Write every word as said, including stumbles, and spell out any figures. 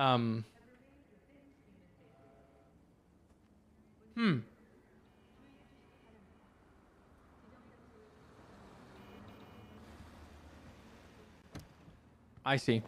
Um, hmm. I see.